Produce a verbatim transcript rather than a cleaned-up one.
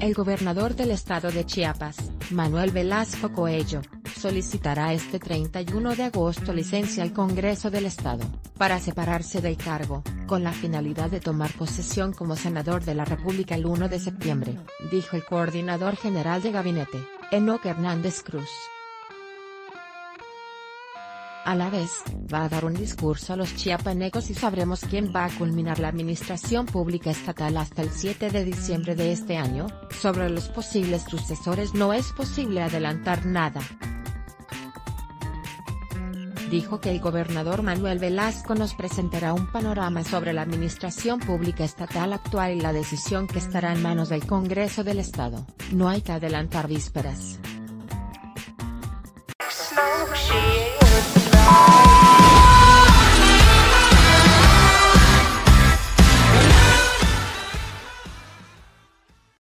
El gobernador del estado de Chiapas, Manuel Velasco Coello, solicitará este treinta y uno de agosto licencia al Congreso del Estado, para separarse del cargo, con la finalidad de tomar posesión como senador de la República el uno de septiembre, dijo el coordinador general de gabinete, Enoc Hernández Cruz. A la vez, va a dar un discurso a los chiapanecos y sabremos quién va a culminar la administración pública estatal hasta el siete de diciembre de este año. Sobre los posibles sucesores no es posible adelantar nada. Dijo que el gobernador Manuel Velasco nos presentará un panorama sobre la administración pública estatal actual y la decisión que estará en manos del Congreso del Estado. No hay que adelantar vísperas.